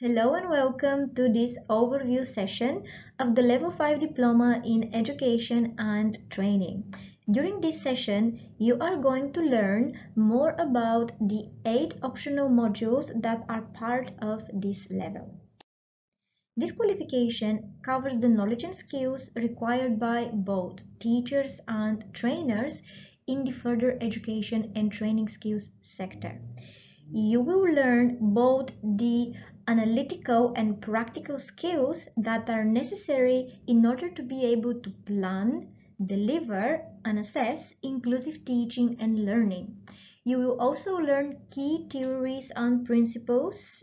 Hello and welcome to this overview session of the Level 5 Diploma in Education and Training. During this session, you are going to learn more about the 8 optional modules that are part of this level. This qualification covers the knowledge and skills required by both teachers and trainers in the further education and training skills sector. You will learn both the analytical and practical skills that are necessary in order to be able to plan, deliver, and assess inclusive teaching and learning. You will also learn key theories and principles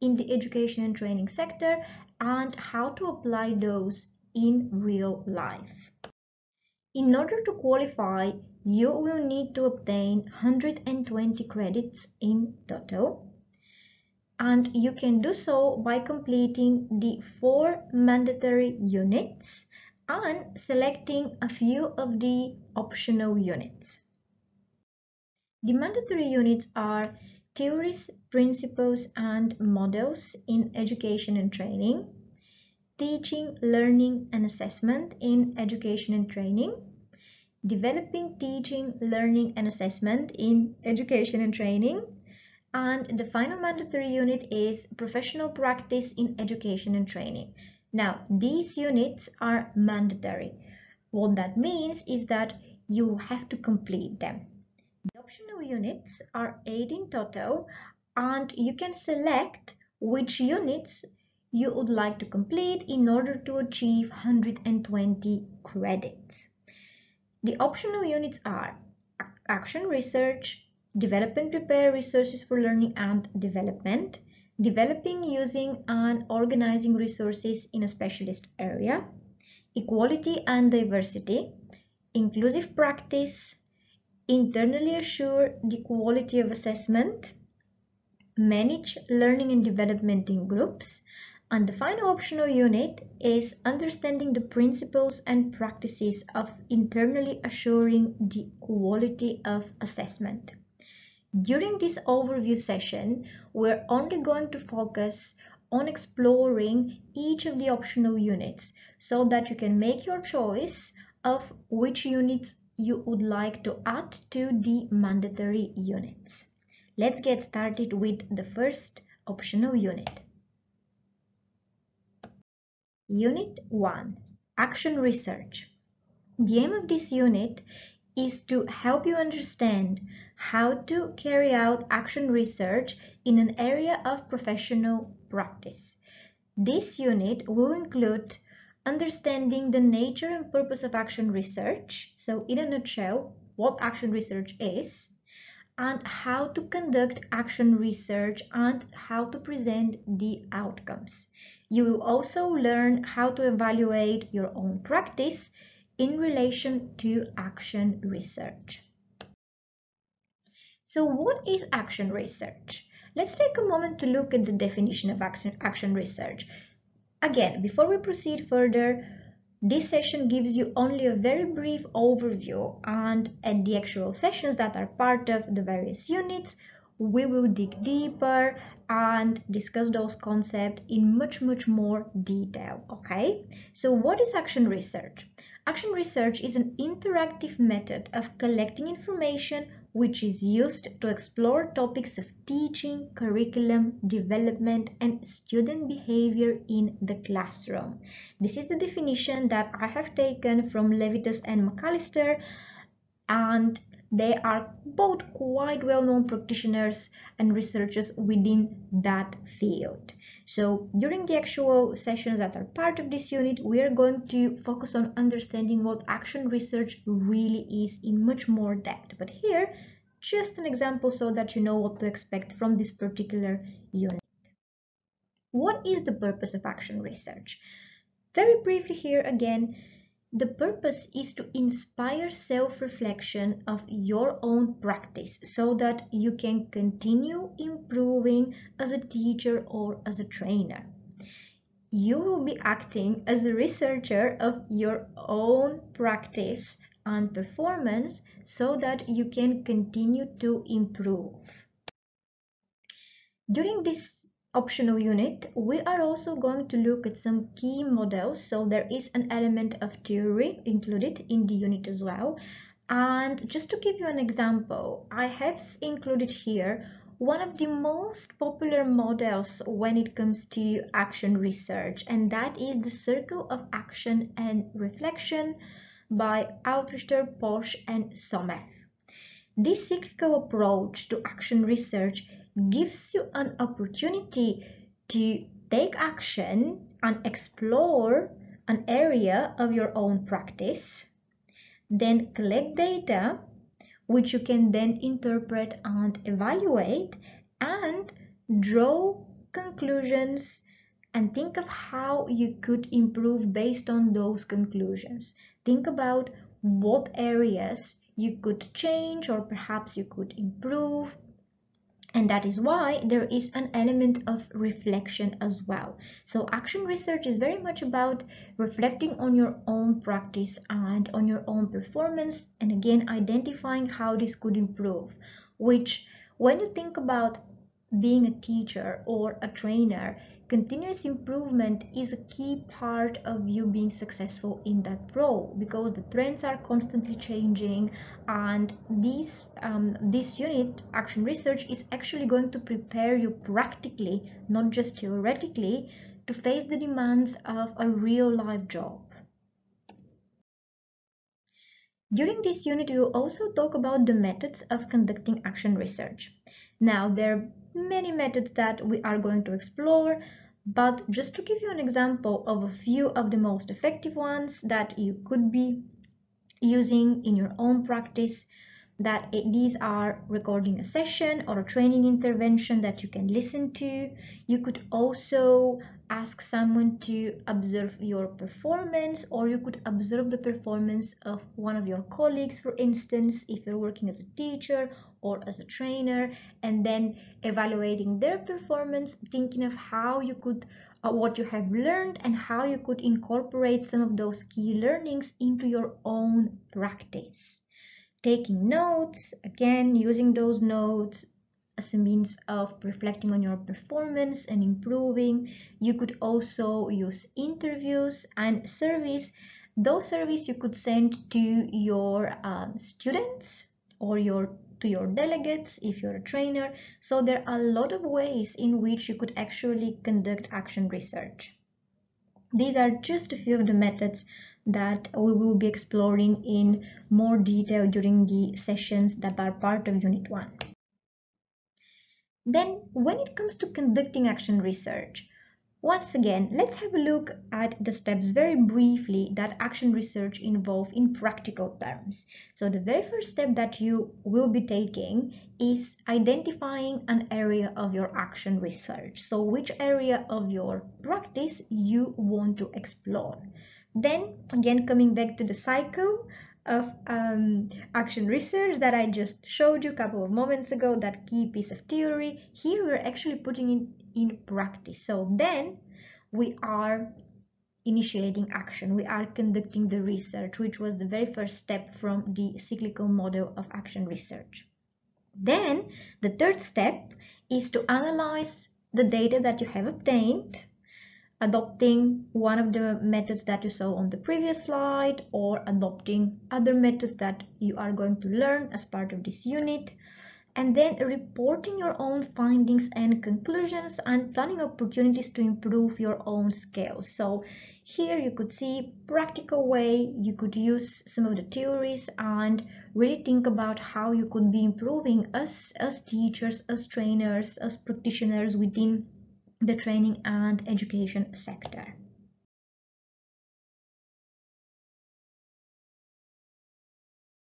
in the education and training sector and how to apply those in real life. In order to qualify, you will need to obtain 120 credits in total. And you can do so by completing the 4 mandatory units and selecting a few of the optional units. The mandatory units are Theories, Principles and Models in Education and Training, Teaching, Learning and Assessment in Education and Training, Developing Teaching, Learning and Assessment in Education and Training, and the final mandatory unit is Professional Practice in Education and Training. Now, these units are mandatory. What that means is that you have to complete them. The optional units are 8 in total, and you can select which units you would like to complete in order to achieve 120 credits. The optional units are Action Research, Develop and prepare resources for learning and development, developing, using and organizing resources in a specialist area, equality and diversity, inclusive practice, internally assure the quality of assessment, manage learning and development in groups, and the final optional unit is understanding the principles and practices of internally assuring the quality of assessment. During this overview session, we're only going to focus on exploring each of the optional units so that you can make your choice of which units you would like to add to the mandatory units. Let's get started with the first optional unit. Unit 1. Action Research. The aim of this unit is to help you understand how to carry out action research in an area of professional practice. This unit will include understanding the nature and purpose of action research, so in a nutshell, what action research is, and how to conduct action research and how to present the outcomes. You will also learn how to evaluate your own practice in relation to action research. So what is action research? Let's take a moment to look at the definition of action research. Again, before we proceed further, this session gives you only a very brief overview, and at the actual sessions that are part of the various units, we will dig deeper and discuss those concepts in much more detail, okay? So what is action research? Action research is an interactive method of collecting information which is used to explore topics of teaching, curriculum, development, and student behavior in the classroom. This is the definition that I have taken from Levitus and McAllister, and they are both quite well-known practitioners and researchers within that field. So during the actual sessions that are part of this unit, we are going to focus on understanding what action research really is in much more depth. But here, just an example so that you know what to expect from this particular unit. What is the purpose of action research? Very briefly here again, the purpose is to inspire self-reflection of your own practice so that you can continue improving as a teacher or as a trainer. You will be acting as a researcher of your own practice and performance so that you can continue to improve. During this optional unit, we are also going to look at some key models. So there is an element of theory included in the unit as well. And just to give you an example, I have included here one of the most popular models when it comes to action research, and that is the circle of action and reflection by Altrichter, Posch and Sommer. This cyclical approach to action research gives you an opportunity to take action and explore an area of your own practice, then collect data which you can then interpret and evaluate and draw conclusions and think of how you could improve based on those conclusions. Think about what areas you could change or perhaps you could improve. And that is why there is an element of reflection as well. So action research is very much about reflecting on your own practice and on your own performance, and again identifying how this could improve, which when you think about being a teacher or a trainer, continuous improvement is a key part of you being successful in that role, because the trends are constantly changing, and this unit, action research, is actually going to prepare you practically, not just theoretically, to face the demands of a real life job. During this unit, we will also talk about the methods of conducting action research. Now, there are many methods that we are going to explore, but just to give you an example of a few of the most effective ones that you could be using in your own practice, that these are recording a session or a training intervention that you can listen to. You could also ask someone to observe your performance, or you could observe the performance of one of your colleagues, for instance, if you're working as a teacher or as a trainer, and then evaluating their performance, thinking of how you could what you have learned and how you could incorporate some of those key learnings into your own practice. Taking notes, again using those notes as a means of reflecting on your performance and improving. You could also use interviews and surveys. Those surveys you could send to your students or to your delegates if you're a trainer. So there are a lot of ways in which you could actually conduct action research. These are just a few of the methods that we will be exploring in more detail during the sessions that are part of Unit 1. Then, when it comes to conducting action research, once again, let's have a look at the steps very briefly that action research involves in practical terms. So the very first step that you will be taking is identifying an area of your action research. So which area of your practice you want to explore. Then, again, coming back to the cycle of action research that I just showed you a couple of moments ago, that key piece of theory, here we're actually putting it in practice. So then we are initiating action, we are conducting the research, which was the very first step from the cyclical model of action research. Then the third step is to analyze the data that you have obtained, adopting one of the methods that you saw on the previous slide, or adopting other methods that you are going to learn as part of this unit, and then reporting your own findings and conclusions and planning opportunities to improve your own skills. So here you could see practical way, you could use some of the theories and really think about how you could be improving us as teachers, as trainers, as practitioners within the training and education sector.